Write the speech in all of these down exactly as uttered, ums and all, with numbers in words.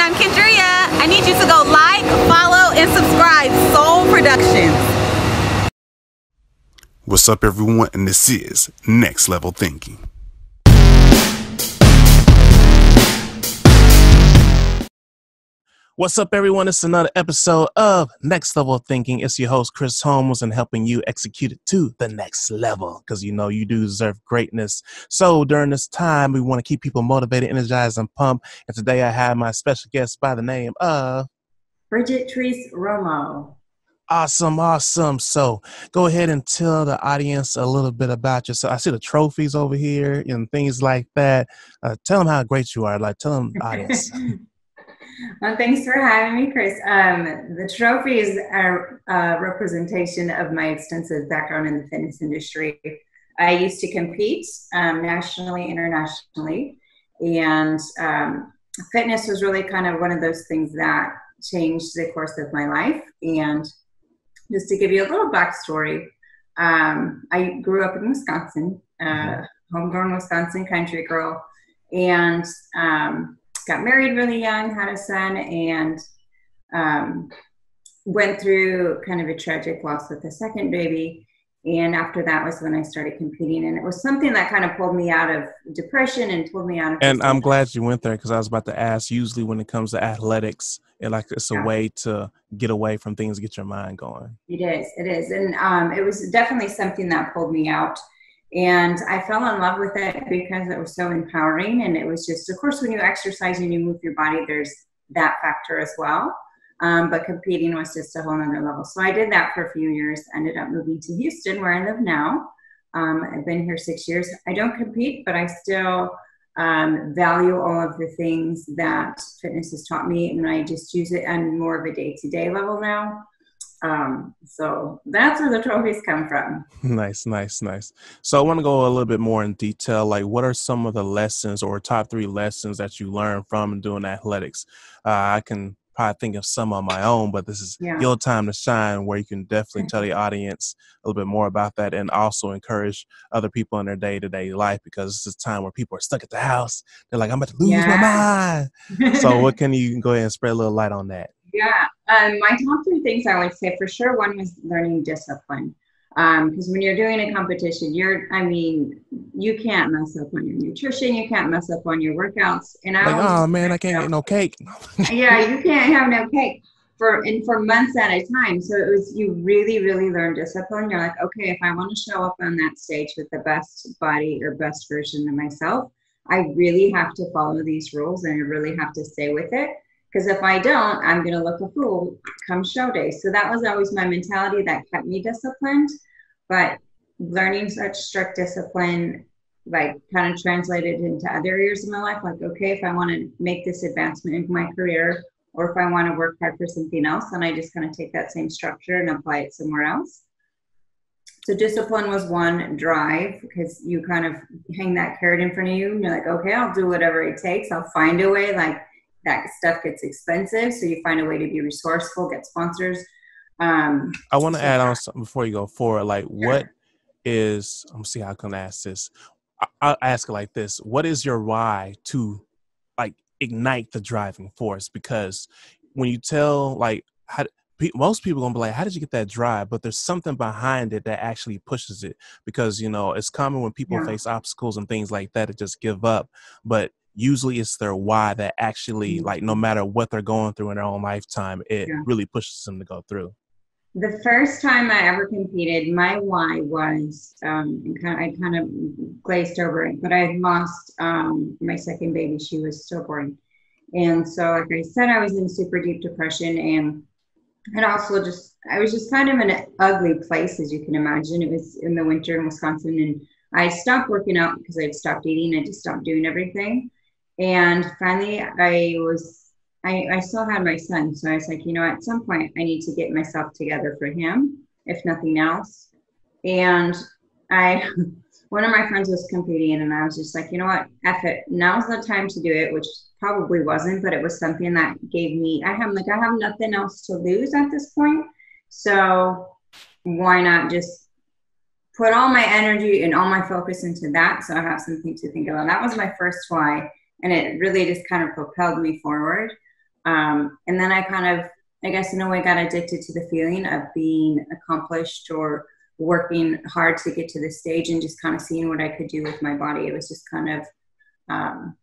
everyone, I'm Kendria. I need you to go like, follow, and subscribe Soul Productions. What's up, everyone, and this is Next Level Thinking. What's up, everyone? It's another episode of Next Level Thinking. It's your host, Chris Holmes, and helping you execute it to the next level because, you know, you do deserve greatness. So during this time, we want to keep people motivated, energized, and pumped. And today I have my special guest by the name of Bridget Therese Romo. Awesome, awesome. So go ahead and tell the audience a little bit about yourself. I see the trophies over here and things like that. Uh, tell them how great you are. Like, tell them, audience. Well, thanks for having me, Chris. Um, the trophies are a representation of my extensive background in the fitness industry. I used to compete um, nationally, internationally, and um, fitness was really kind of one of those things that changed the course of my life. And just to give you a little backstory, um, I grew up in Wisconsin, uh, homegrown Wisconsin country girl, and um, got married really young, had a son, and um, went through kind of a tragic loss with the second baby. And after that was when I started competing. And it was something that kind of pulled me out of depression and pulled me out of. And I'm glad you went there because I was about to ask, usually when it comes to athletics, it like it's a yeah. way to get away from things, get your mind going. It is. It is. And um, it was definitely something that pulled me out. And I fell in love with it because it was so empowering. And it was just, of course, when you exercise and you move your body, there's that factor as well. Um, but competing was just a whole nother level. So I did that for a few years, ended up moving to Houston, where I live now. Um, I've been here six years. I don't compete, but I still um, value all of the things that fitness has taught me. And I just use it on more of a day-to-day level now. Um, so that's where the trophies come from. Nice, nice, nice. So I want to go a little bit more in detail. Like, what are some of the lessons or top three lessons that you learned from doing athletics? Uh, I can probably think of some on my own, but this is yeah. your time to shine where you can definitely tell the audience a little bit more about that and also encourage other people in their day-to-day life, because this is a time where people are stuck at the house. They're like, I'm about to lose yeah. my mind. So what can you go ahead and spread a little light on that? Yeah, um, my top three things I would say for sure. One was learning discipline, because um, when you're doing a competition, you're, I mean, you can't mess up on your nutrition, you can't mess up on your workouts. And I like, always, oh man, I can't get no cake. Yeah, you can't have no cake for and for months at a time. So it was you really, really learn discipline. You're like, okay, if I want to show up on that stage with the best body or best version of myself, I really have to follow these rules and I really have to stay with it. Because if I don't, I'm going to look a fool come show day. So that was always my mentality that kept me disciplined. But learning such strict discipline, like, kind of translated into other areas of my life. Like, okay, if I want to make this advancement in my career, or if I want to work hard for something else, then I just kind of take that same structure and apply it somewhere else. So discipline was one. Drive, because you kind of hang that carrot in front of you. And you're like, okay, I'll do whatever it takes. I'll find a way. Like, that stuff gets expensive, so you find a way to be resourceful, get sponsors. Um, I want to so add that. on something before you go forward. Like, sure. what is, I'm see how I can ask this. I, I'll ask it like this. What is your why to, like, ignite the driving force? Because when you tell, like, how, most people are going to be like, how did you get that drive? But there's something behind it that actually pushes it. Because, you know, it's common when people yeah. face obstacles and things like that to just give up. But usually it's their why that actually, like, no matter what they're going through in their own lifetime, it yeah. really pushes them to go through. The first time I ever competed, my why was, um, kind of, I kind of glazed over it, but I had lost um, my second baby. She was stillborn. And so, like I said, I was in super deep depression, and it also just, I was just kind of in an ugly place, as you can imagine. It was in the winter in Wisconsin, and I stopped working out because I had stopped eating. I just stopped doing everything. And finally, I was, I, I still had my son. So I was like, you know, at some point I need to get myself together for him, if nothing else. And I, one of my friends was competing, and I was just like, you know what, F it. Now's the time to do it, which probably wasn't, but it was something that gave me, I have like, I have nothing else to lose at this point. So why not just put all my energy and all my focus into that, so I have something to think about. That was my first why. And it really just kind of propelled me forward. Um, and then I kind of, I guess in a way, got addicted to the feeling of being accomplished or working hard to get to this stage and just kind of seeing what I could do with my body. It was just kind of um,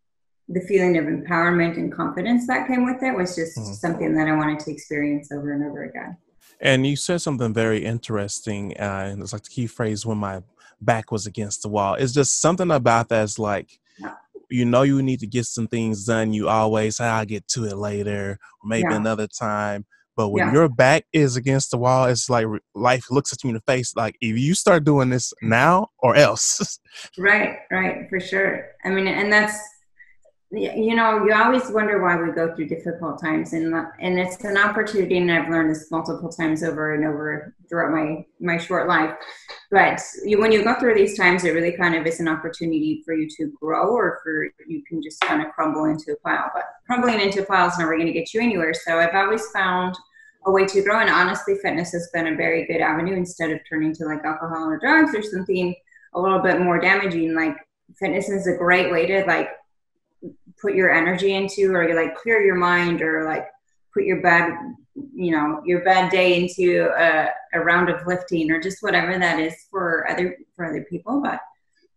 the feeling of empowerment and confidence that came with it was just mm-hmm. something that I wanted to experience over and over again. And you said something very interesting. Uh, and it's like the key phrase, when my back was against the wall. It's just something about that's like, yeah. you know, you need to get some things done. You always say, I'll get to it later, or maybe yeah. another time. But when yeah. your back is against the wall, it's like re- life looks at you in the face. Like, if you start doing this now or else. Right. Right. For sure. I mean, and that's, you know, you always wonder why we go through difficult times, and and it's an opportunity. And I've learned this multiple times over and over throughout my, my short life. But you, when you go through these times, it really kind of is an opportunity for you to grow, or for you can just kind of crumble into a pile. But crumbling into a pile is never going to get you anywhere. So I've always found a way to grow. And honestly, fitness has been a very good avenue instead of turning to like alcohol or drugs or something a little bit more damaging. Like, fitness is a great way to like put your energy into, or like clear your mind, or like put your bad, you know, your bad day into a, a round of lifting, or just whatever that is for other, for other people. But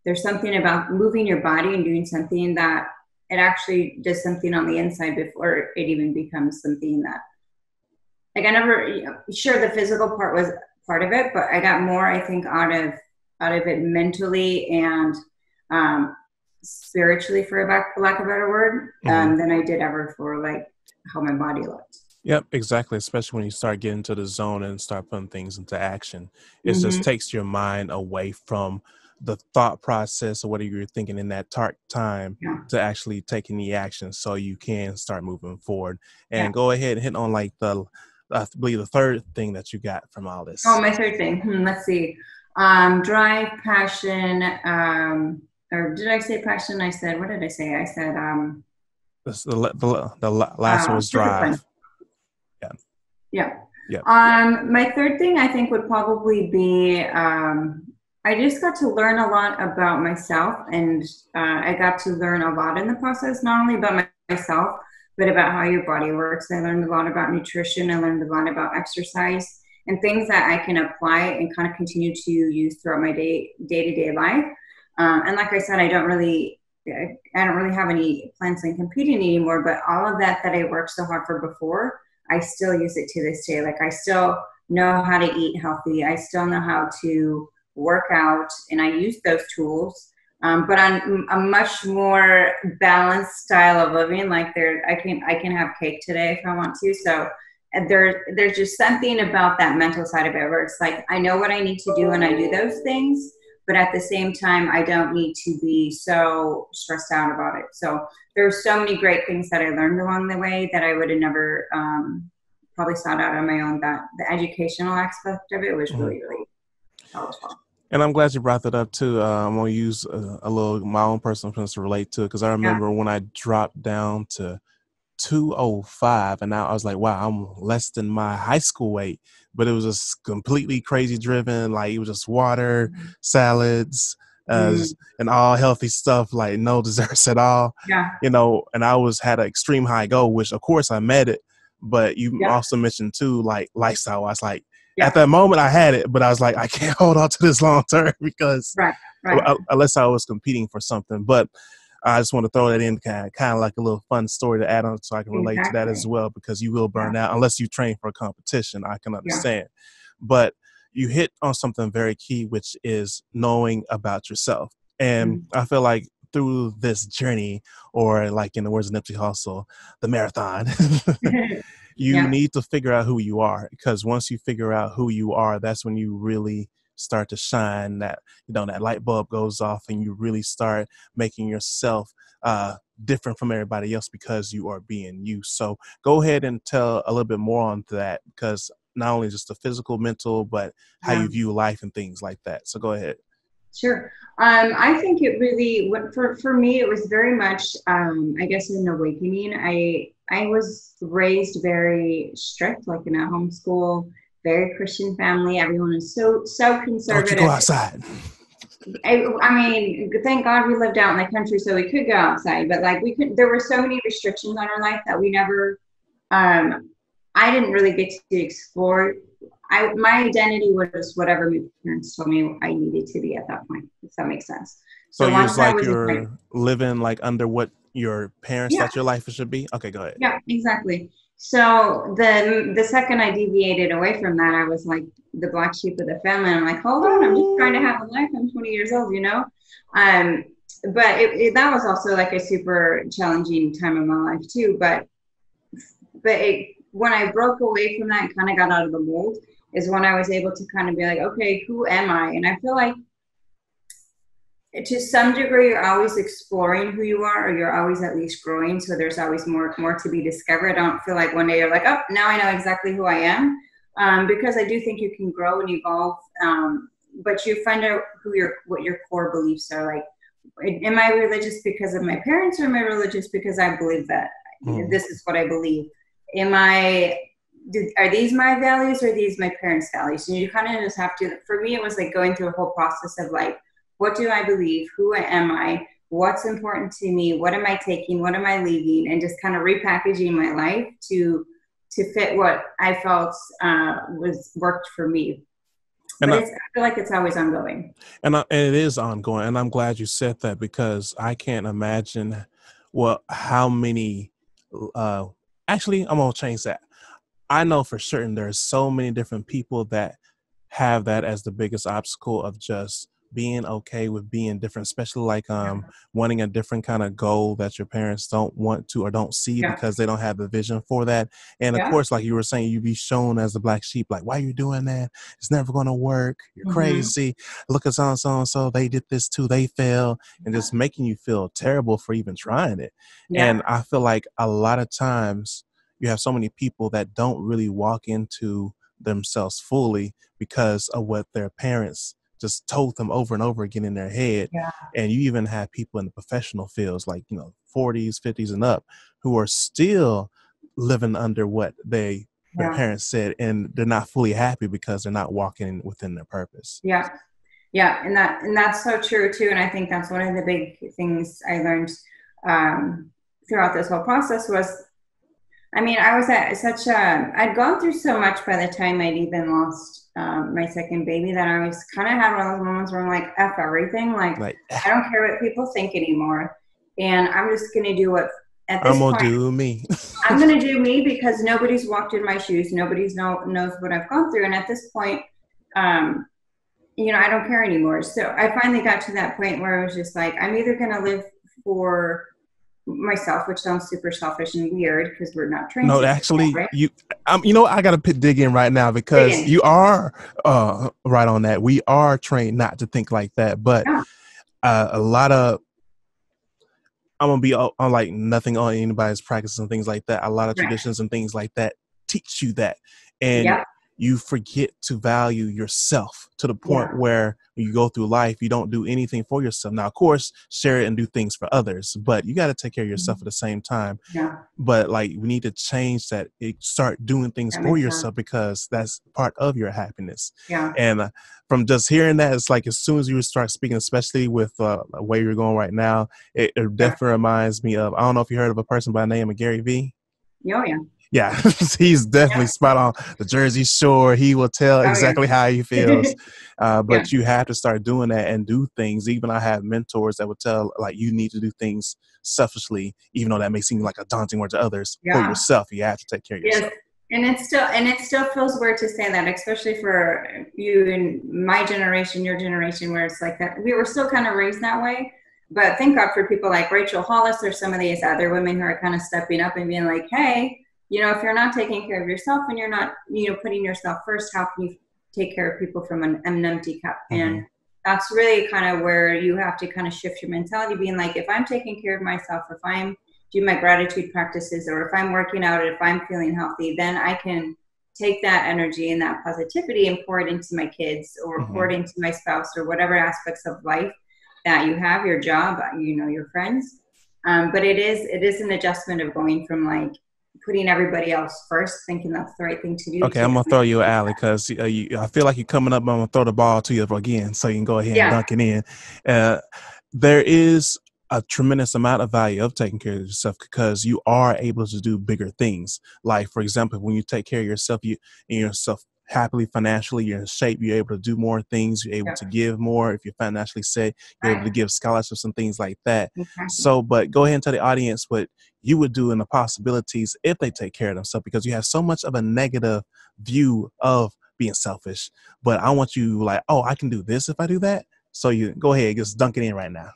there's something about moving your body and doing something that it actually does something on the inside before it even becomes something that, like, I never, you know, sure, the physical part was part of it, but I got more, I think, out of, out of it mentally and, um, spiritually, for a lack of a better word, um, mm-hmm. than I did ever for like how my body looked. Yep, exactly. Especially when you start getting to the zone and start putting things into action. It mm-hmm. just takes your mind away from the thought process or whatever you're thinking in that dark time yeah. to actually taking the action, so you can start moving forward. And yeah. go ahead and hit on like the, I believe the third thing that you got from all this. Oh, my third thing. Hmm, let's see. Um, drive, passion, um, or did I say passion? I said, what did I say? I said, um, the, the, the last uh, one was drive. Yeah. Yeah. Yeah. Um, my third thing I think would probably be, um, I just got to learn a lot about myself, and, uh, I got to learn a lot in the process, not only about my, myself, but about how your body works. I learned a lot about nutrition. I learned a lot about exercise and things that I can apply and kind of continue to use throughout my day, day-to-day life. Um, and like I said, I don't really, I don't really have any plans on competing anymore, but all of that that I worked so hard for before, I still use it to this day. Like, I still know how to eat healthy. I still know how to work out, and I use those tools, um, but on a much more balanced style of living. Like, there, I can, I can have cake today if I want to. So there, there's just something about that mental side of it where it's like, I know what I need to do and I do those things. But at the same time, I don't need to be so stressed out about it. So there's so many great things that I learned along the way that I would have never um, probably sought out on my own. That the educational aspect of it was really, really helpful. And I'm glad you brought that up too. Uh, I'm going to use a, a little, my own personal experience to relate to it. Cause I remember yeah. when I dropped down to two oh five, and now I was like, wow, I'm less than my high school weight. But it was just completely crazy driven. Like, it was just water, salads, uh, mm. and all healthy stuff, like no desserts at all. Yeah. You know, and I was had an extreme high goal, which of course I met it. But you yeah. also mentioned too, like, lifestyle. I was like, yeah. at that moment I had it, but I was like, I can't hold on to this long term, because right, right. unless I was competing for something. But I just want to throw that in, kind of, kind of like a little fun story to add on, so I can relate exactly. to that as well, because you will burn yeah. out unless you train for a competition. I can understand. Yeah. But you hit on something very key, which is knowing about yourself. And mm-hmm. I feel like through this journey, or like in the words of Nipsey Hussle, the marathon, you yeah. need to figure out who you are, because once you figure out who you are, that's when you really start to shine. That, you know, that light bulb goes off, and you really start making yourself uh different from everybody else, because you are being you. So go ahead and tell a little bit more on that, because not only just the physical, mental, but how yeah. you view life and things like that. So go ahead. Sure. Um, I think it really, for for me, it was very much, um, I guess, an awakening. I I was raised very strict, like in a homeschool, very Christian family. Everyone is so, so conservative. Don't you go outside. I, I mean, thank God we lived out in the country, so we could go outside. But like, we could, there were so many restrictions on our life that we never um, I didn't really get to explore. I, my identity was whatever my parents told me I needed to be at that point, if that makes sense. So, so you're just like you're like, living like under what your parents yeah. thought your life should be? Okay, go ahead. Yeah, exactly. So the, the second I deviated away from that, I was like the black sheep of the family. I'm like, hold on, I'm just trying to have a life. I'm twenty years old, you know? Um, but it, it, that was also like a super challenging time in my life too. But, but it, when I broke away from that and kind of got out of the mold is when I was able to kind of be like, okay, who am I? And I feel like to some degree, you're always exploring who you are, or you're always at least growing. So there's always more, more to be discovered. I don't feel like one day you're like, oh, now I know exactly who I am. Um, because I do think you can grow and evolve. Um, but you find out who your, what your core beliefs are. Like, am I religious because of my parents, or am I religious because I believe that mm. this is what I believe? Am I, do, are these my values, or are these my parents' values? And you kind of just have to, for me, it was like going through a whole process of like, what do I believe? Who am I? What's important to me? What am I taking? What am I leaving? And just kind of repackaging my life to to fit what I felt uh, was worked for me. And but I, it's, I feel like it's always ongoing. And, I, and it is ongoing. And I'm glad you said that, because I can't imagine well, how many. Uh, actually, I'm going to change that. I know for certain there's so many different people that have that as the biggest obstacle of just being okay with being different, especially like um yeah. wanting a different kind of goal that your parents don't want to or don't see yeah. because they don't have a vision for that. And yeah. of course, like you were saying, you'd be shown as the black sheep, like, why are you doing that? It's never going to work. You're mm-hmm. crazy. Look at so-and-so and so. They did this too. They failed. And yeah. just making you feel terrible for even trying it. Yeah. And I feel like a lot of times you have so many people that don't really walk into themselves fully because of what their parents just told them over and over again in their head. Yeah. And you even have people in the professional fields, like, you know, forties, fifties and up, who are still living under what they yeah. their parents said, and they're not fully happy because they're not walking within their purpose. Yeah. Yeah. And that, and that's so true too. And I think that's one of the big things I learned um, throughout this whole process was, I mean, I was at such a, I'd gone through so much by the time I'd even lost um, my second baby that I was kind of had one of those moments where I'm like, F everything. Like, like I don't care what people think anymore. And I'm just going to do what, at this I'm gonna point, do me. I'm going to do me because nobody's walked in my shoes. Nobody's know, knows what I've gone through. And at this point, um, you know, I don't care anymore. So I finally got to that point where I was just like, I'm either going to live for myself, which sounds super selfish and weird because we're not trained. No, actually, right? you, um, you know, I gotta p- dig in right now because Digging. you are uh, right on that. We are trained not to think like that, but yeah. uh, a lot of I'm gonna be on like nothing on anybody's practices and things like that. A lot of right. traditions and things like that teach you that, and yep. you forget to value yourself to the point yeah. where you go through life, you don't do anything for yourself. Now, of course, share it and do things for others, but you got to take care of yourself mm-hmm. at the same time. Yeah. But like, we need to change that. Start doing things that for yourself sense. Because that's part of your happiness. Yeah. And uh, from just hearing that, it's like, as soon as you start speaking, especially with uh, where you're going right now, it, it definitely yeah. reminds me of, I don't know if you heard of a person by the name of Gary Vee. Oh, yeah. Yeah, he's definitely yeah. spot on the Jersey Shore. He will tell exactly oh, yeah. how he feels. Uh, but yeah. you have to start doing that and do things. Even I have mentors that would tell, like, you need to do things selfishly, even though that may seem like a daunting word to others. Yeah. For yourself, you have to take care of yourself. Yes. And it's still, and it still feels weird to say that, especially for you and my generation, your generation, where it's like that. We were still kind of raised that way. But thank God for people like Rachel Hollis or some of these other women who are kind of stepping up and being like, hey, you know, if you're not taking care of yourself and you're not, you know, putting yourself first, how can you take care of people from an, an empty cup? Mm-hmm. And that's really kind of where you have to kind of shift your mentality, being like, if I'm taking care of myself, if I'm doing my gratitude practices, or if I'm working out, if I'm feeling healthy, then I can take that energy and that positivity and pour it into my kids or mm-hmm. pour it into my spouse or whatever aspects of life that you have, your job, you know, your friends. Um, but it is, it is an adjustment of going from like, putting everybody else first, thinking that's the right thing to do. Okay, I'm going to throw you an alley because uh, I feel like you're coming up. I'm going to throw the ball to you again so you can go ahead yeah. and dunk it in. Uh, there is a tremendous amount of value of taking care of yourself, because you are able to do bigger things. Like, for example, when you take care of yourself, you and yourself happily financially, you're in shape, you're able to do more things, you're able yeah. to give more. If you're financially set, you're able to give scholarships and things like that. Exactly. So, but go ahead and tell the audience what you would do and the possibilities if they take care of themselves, because you have so much of a negative view of being selfish. But I want you like, oh, I can do this if I do that. So you go ahead, just dunk it in right now.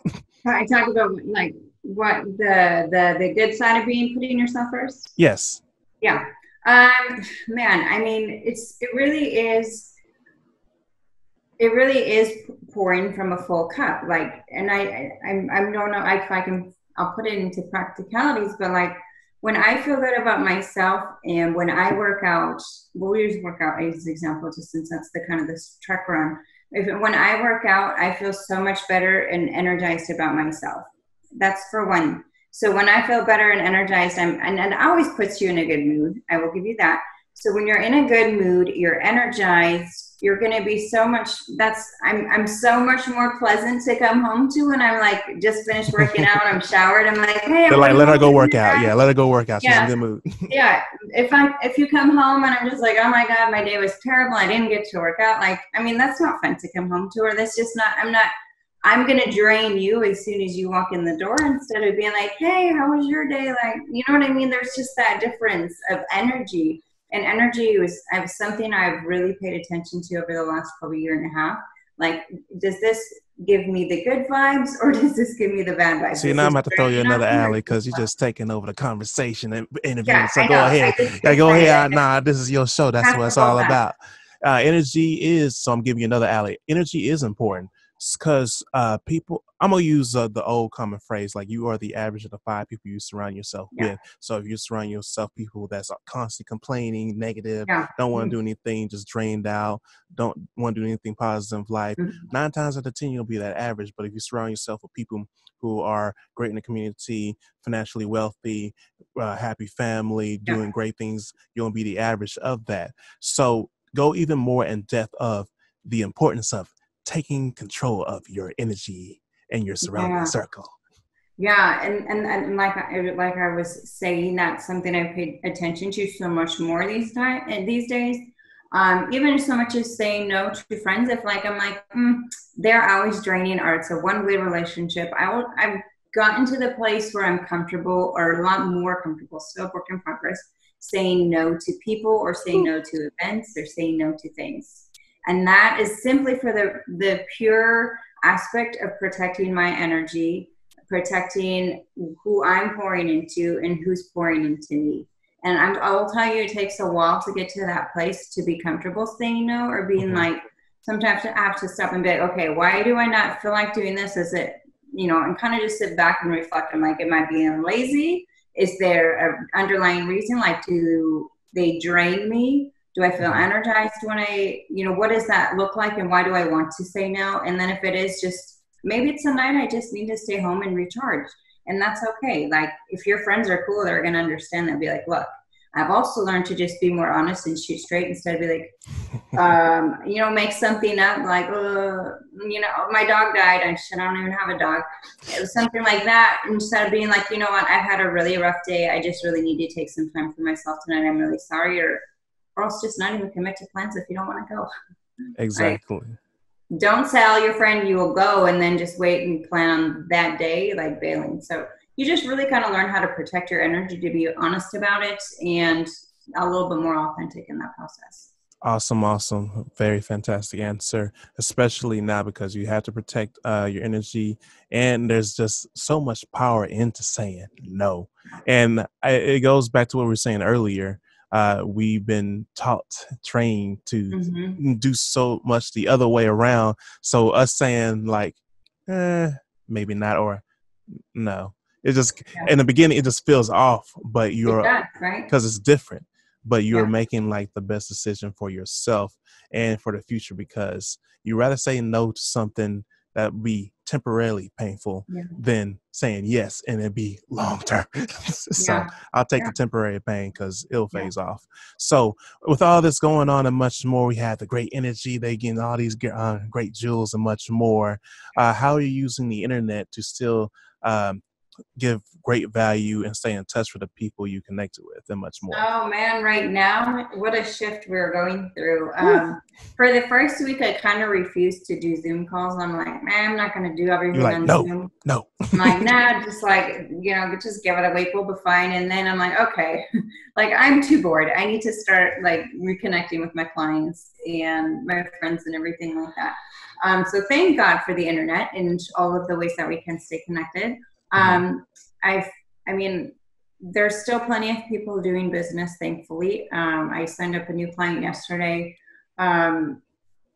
I talk about like what the, the, the good side of being putting yourself first. Yes. Yeah. Um, man, I mean, it's, it really is, it really is pouring from a full cup. Like, and I, I, I don't know if I can, I'll put it into practicalities, but like when I feel good about myself and when I work out, well, we use workout as an example, just since that's the kind of this trek run. If, when I work out, I feel so much better and energized about myself. That's for one. So when I feel better and energized, I'm, and, and it always puts you in a good mood. I will give you that. So when you're in a good mood, you're energized, you're going to be so much, that's, I'm, I'm so much more pleasant to come home to when I'm like, just finished working out, I'm showered, I'm like, hey. They're like, let her go work out. Yeah, let her go work out. She's in a good mood. Yeah. If I, if you come home and I'm just like, oh my God, my day was terrible, I didn't get to work out. Like, I mean, that's not fun to come home to, or that's just not, I'm not, I'm going to drain you as soon as you walk in the door, instead of being like, hey, how was your day? Like, you know what I mean? There's just that difference of energy, and energy is something I've really paid attention to over the last probably year and a half. Like, does this give me the good vibes, or does this give me the bad vibes? See, now I'm about to throw you another alley, because you're just taking over the conversation and interviewing. Yeah, so go ahead. Yeah, go ahead. Nah, this is your show. That's what it's all about. Uh, energy is, so I'm giving you another alley. Energy is important. Because uh, people, I'm going to use uh, the old common phrase, like you are the average of the five people you surround yourself yeah. with. So if you surround yourself people that's constantly complaining, negative, yeah. don't want to mm-hmm. do anything, just drained out, don't want to do anything positive in life, mm-hmm. nine times out of ten, you'll be that average. But if you surround yourself with people who are great in the community, financially wealthy, uh, happy family, yeah. doing great things, you'll be the average of that. So go even more in depth of the importance of taking control of your energy and your surrounding yeah. circle. Yeah, and, and, and like, I, like I was saying, that's something I paid attention to so much more these, time, these days. Um, even so much as saying no to friends, if like I'm like, mm, they're always draining, or it's a one-way relationship. I will, I've gotten to the place where I'm comfortable, or a lot more comfortable, still work in progress, saying no to people, or saying no to events, or saying no to things. And that is simply for the, the pure aspect of protecting my energy, protecting who I'm pouring into and who's pouring into me. And I'm, I will tell you, it takes a while to get to that place to be comfortable saying no, or being mm-hmm. like, sometimes I have to stop and be like, okay, why do I not feel like doing this? Is it, you know, and kind of just sit back and reflect. I'm like, am I being lazy? Is there an underlying reason? Like, do they drain me? Do I feel energized when I, you know, what does that look like, and why do I want to say no? And then if it is just, maybe it's a night I just need to stay home and recharge, and that's okay. Like, if your friends are cool, they're going to understand that. Be like, look, I've also learned to just be more honest and shoot straight, instead of be like, um, you know, make something up like, uh, you know, my dog died. I should, I don't even have a dog. It was something like that. Instead of being like, you know what, I've had a really rough day. I just really need to take some time for myself tonight. I'm really sorry. Or Or else just not even commit to plans if you don't want to go. Exactly. Like, don't tell your friend you will go and then just wait and plan that day, like bailing. So you just really kind of learn how to protect your energy, to be honest about it, and a little bit more authentic in that process. Awesome. Awesome. Very fantastic answer, especially now, because you have to protect uh, your energy, and there's just so much power into saying no. And I, it goes back to what we were saying earlier. Uh, we've been taught, trained to mm-hmm. do so much the other way around. So us saying like, eh, maybe not, or no, it just, yeah. in the beginning, it just feels off, but you're, because it right? it's different, but you're yeah. making like the best decision for yourself and for the future, because you rather say no to something that be temporarily painful yeah. than saying yes and it'd be long term. So yeah. I'll take yeah. the temporary pain because it'll phase yeah. off. So with all this going on and much more, we had the great energy, they getting all these uh, great jewels and much more. Uh, how are you using the internet to still um, give great value and stay in touch with the people you connected with and much more? Oh man, right now, what a shift we're going through. Um, for the first week, I kind of refused to do Zoom calls. I'm like, man, I'm not going to do everything like, on no, Zoom. No, I'm like, nah, just like, you know, just give it a week, we'll be fine. And then I'm like, okay, like I'm too bored. I need to start like reconnecting with my clients and my friends and everything like that. Um, so thank God for the internet and all of the ways that we can stay connected. Um, I've, I mean, there's still plenty of people doing business, thankfully. Um, I signed up a new client yesterday. Um,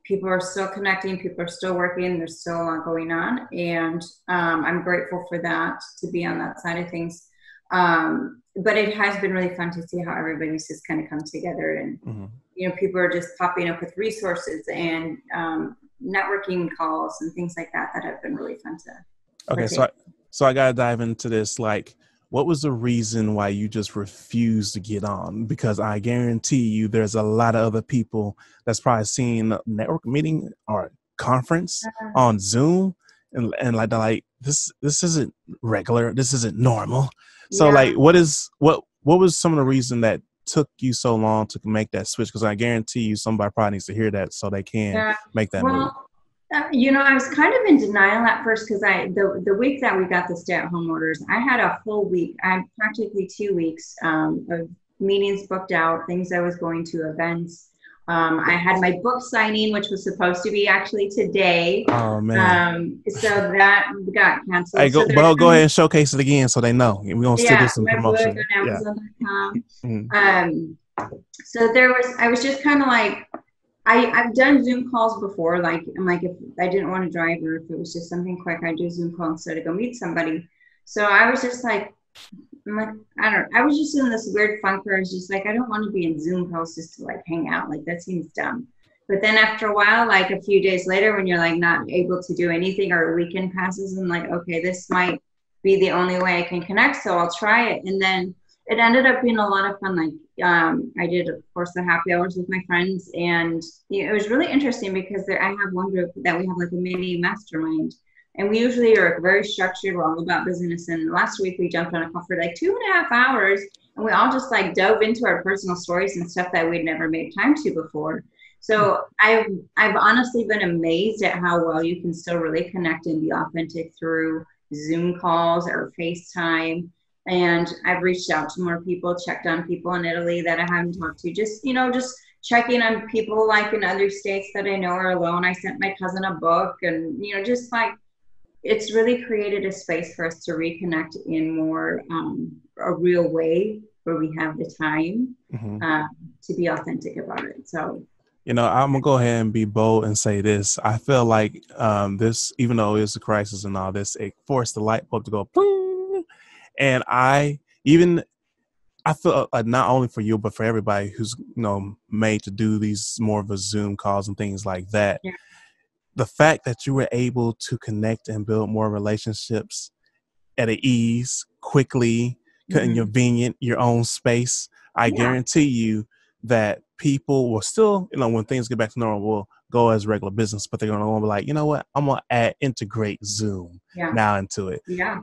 people are still connecting. People are still working. There's still a lot going on. And, um, I'm grateful for that, to be on that side of things. Um, but it has been really fun to see how everybody's just kind of come together and, mm-hmm. you know, people are just popping up with resources and, um, networking calls and things like that, that have been really fun to. Okay. So I- So I got to dive into this. Like, what was the reason why you just refused to get on? Because I guarantee you there's a lot of other people that's probably seeing a network meeting or conference uh-huh. on Zoom. And, and like, like this, this isn't regular. This isn't normal. So yeah. like, what is, what, what was some of the reason that took you so long to make that switch? Cause I guarantee you somebody probably needs to hear that so they can yeah. make that well, move. Uh, you know, I was kind of in denial at first because I the, the week that we got the stay-at-home orders, I had a whole week, I practically two weeks um, of meetings booked out, things I was going to, events. Um, I had my book signing, which was supposed to be actually today. Oh, man. Um, so that got canceled. Hey, go, so well, go ahead and showcase it again so they know. We're going to still do some promotion. Yeah. Mm-hmm. Um, so there was, I was just kind of like, I, I've done Zoom calls before. Like, I'm like, if I didn't want to drive or if it was just something quick, I'd do a Zoom call instead of go meet somebody. So I was just like, I'm like, I don't, I was just in this weird funk where I was just like, I don't want to be in Zoom calls just to like hang out. Like that seems dumb. But then after a while, like a few days later, when you're like not able to do anything or a weekend passes and like, okay, this might be the only way I can connect. So I'll try it. And then it ended up being a lot of fun. Like um, I did, of course, the happy hours with my friends, and you know, it was really interesting because there, I have one group that we have like a mini mastermind, and we usually are very structured. We're all about business, and last week we jumped on a call for like two and a half hours, and we all just like dove into our personal stories and stuff that we'd never made time to before. So I've I've honestly been amazed at how well you can still really connect and be authentic through Zoom calls or FaceTime. And I've reached out to more people, checked on people in Italy that I haven't talked to. Just, you know, just checking on people like in other states that I know are alone. I sent my cousin a book and, you know, just like it's really created a space for us to reconnect in more um, a real way where we have the time mm-hmm. uh, to be authentic about it. So, you know, I'm going to go ahead and be bold and say this. I feel like um, this, even though it's a crisis and all this, it forced the light bulb to go boom. And I even I feel uh, not only for you, but for everybody who's, you know, made to do these more of a Zoom calls and things like that. Yeah. The fact that you were able to connect and build more relationships at an ease, quickly, mm-hmm. convenient, your own space. I yeah. guarantee you that people will still, you know, when things get back to normal, will go as regular business, but they're going to be like, you know what, I'm going to add integrate Zoom yeah. now into it. Yeah.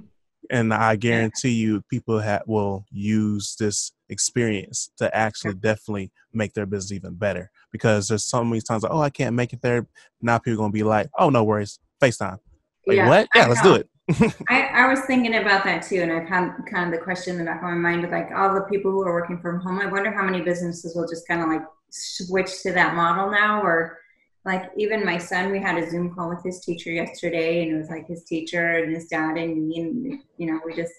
And I guarantee you people ha- will use this experience to actually yeah. definitely make their business even better, because there's so many times like, oh, I can't make it there. Now people are going to be like, oh, no worries. FaceTime. Like, yeah. what? Yeah, I let's know. do it. I, I was thinking about that too. And I've had kind of the question in the back of my mind of like all the people who are working from home. I wonder how many businesses will just kind of like switch to that model now. Or like even my son, we had a Zoom call with his teacher yesterday, and it was like his teacher and his dad and me, and you know, we just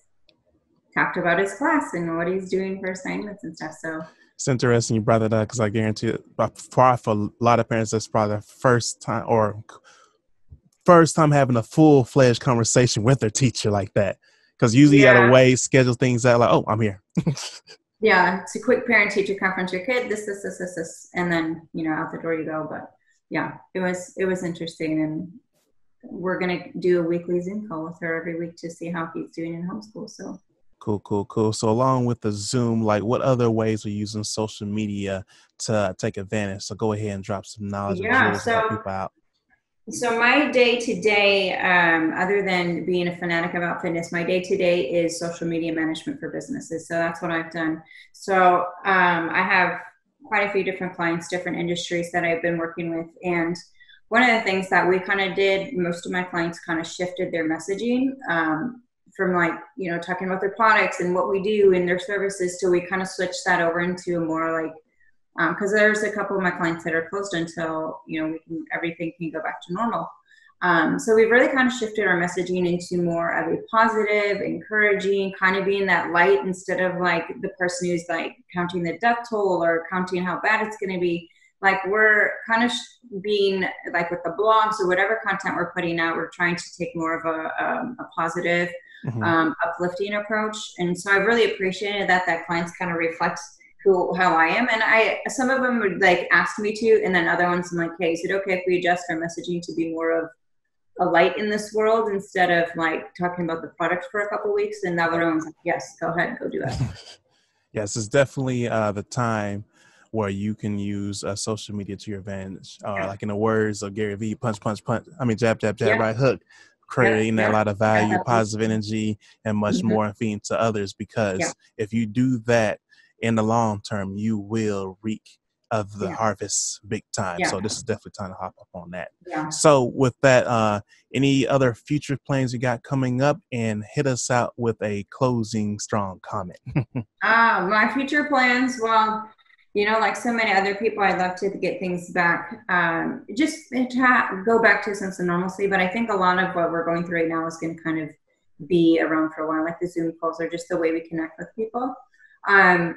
talked about his class and what he's doing for assignments and stuff. So it's interesting you brought that up, because I guarantee it, for a lot of parents, that's probably the first time or first time having a full fledged conversation with their teacher like that. Because usually yeah. you gotta way schedule things out like, oh, I'm here. yeah, it's a quick parent teacher conference. Your kid, this, this, this, this, this, and then you know, out the door you go, but. Yeah, it was, it was interesting. And we're going to do a weekly Zoom call with her every week to see how he's doing in homeschool. So cool, cool, cool. So along with the Zoom, like what other ways are you using social media to take advantage? So go ahead and drop some knowledge. Yeah, so, out. so my day to day, um, other than being a fanatic about fitness, my day to day is social media management for businesses. So that's what I've done. So um, I have quite a few different clients, different industries that I've been working with. And one of the things that we kind of did, most of my clients kind of shifted their messaging, um, from like, you know, talking about their products and what we do and their services. So we kind of switched that over into a more like, um, cause there's a couple of my clients that are closed until, you know, we can, everything can go back to normal. Um, so we've really kind of shifted our messaging into more of a positive, encouraging, kind of being that light instead of like the person who's like counting the death toll or counting how bad it's going to be. Like we're kind of being like with the blogs or whatever content we're putting out, we're trying to take more of a, um, a positive, Mm-hmm. um, uplifting approach. And so I've really appreciated that, that clients kind of reflect who, how I am. And I, some of them would like ask me to, and then other ones I'm like, hey, is it okay if we adjust our messaging to be more of a light in this world instead of like talking about the product for a couple of weeks? And the other one's like, yes, go ahead, go do it. Yes, it's definitely uh, the time where you can use uh, social media to your advantage. Uh, yeah. Like in the words of Gary Vee, punch, punch, punch. I mean, jab, jab, jab, yeah. right hook. Creating yeah, yeah. a lot of value, positive energy, and much mm-hmm. more, and feeding to others. Because yeah. if you do that in the long term, you will reap of the yeah. harvest big time. Yeah. So this is definitely time to hop up on that. Yeah. So with that, uh, any other future plans you got coming up, and hit us out with a closing strong comment. uh, my future plans, well, you know, like so many other people, I'd love to get things back, um, just to go back to a sense of normalcy. But I think a lot of what we're going through right now is going to kind of be around for a while. Like the Zoom calls are just the way we connect with people. Um,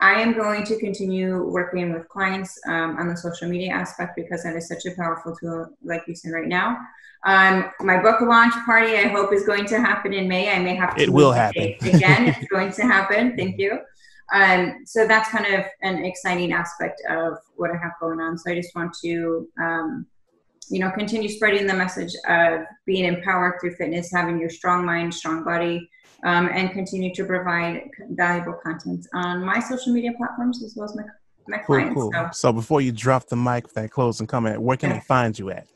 I am going to continue working with clients um, on the social media aspect because that is such a powerful tool, like you said right now. Um, my book launch party, I hope, is going to happen in May. I may have to. It will happen. Again, it's going to happen. Thank you. Um, so that's kind of an exciting aspect of what I have going on. So I just want to, um, you know, continue spreading the message of being empowered through fitness, having your strong mind, strong body, um, and continue to provide valuable content on my social media platforms as well as my, my cool, clients. Cool. So. so before you drop the mic for that closing comment, where can yeah. I find you at?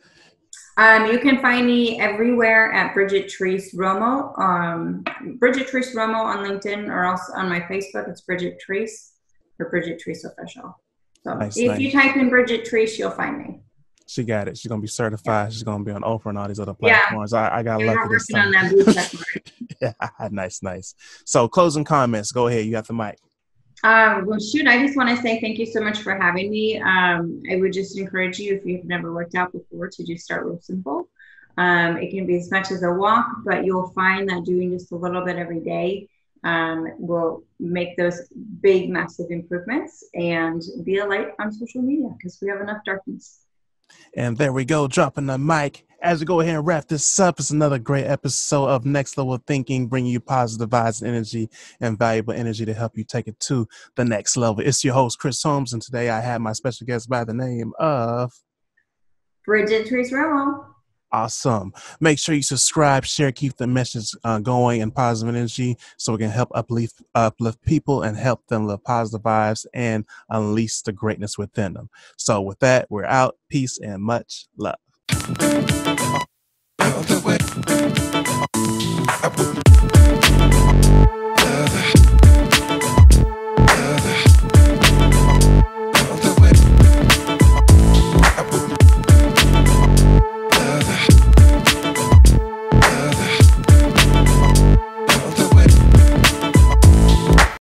Um, you can find me everywhere at Bridget Therese Romo. Um, Bridget Therese Romo on LinkedIn, or else on my Facebook, it's Bridget Therese or Bridget Therese Official. So nice, if nice. you type in Bridget Therese, you'll find me. She got it. She's gonna be certified. Yeah. She's gonna be on Oprah and all these other platforms. Yeah. I, I got You're lucky this time. On that yeah, nice, nice. So closing comments. Go ahead. You got the mic. Um, well, shoot, I just want to say thank you so much for having me. Um, I would just encourage you, if you've never worked out before, to just start with simple. Um, it can be as much as a walk, but you'll find that doing just a little bit every day um, will make those big, massive improvements, and be a light on social media because we have enough darkness. And there we go, dropping the mic. As we go ahead and wrap this up, it's another great episode of Next Level Thinking, bringing you positive vibes and energy and valuable energy to help you take it to the next level. It's your host, Chris Holmes, and today I have my special guest by the name of Bridget Therese Romo. Awesome. Make sure you subscribe, share, keep the message uh, going and positive energy so we can help uplift, uplift people and help them live positive vibes and unleash the greatness within them. So with that, we're out. Peace and much love.